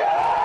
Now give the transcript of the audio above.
Yeah!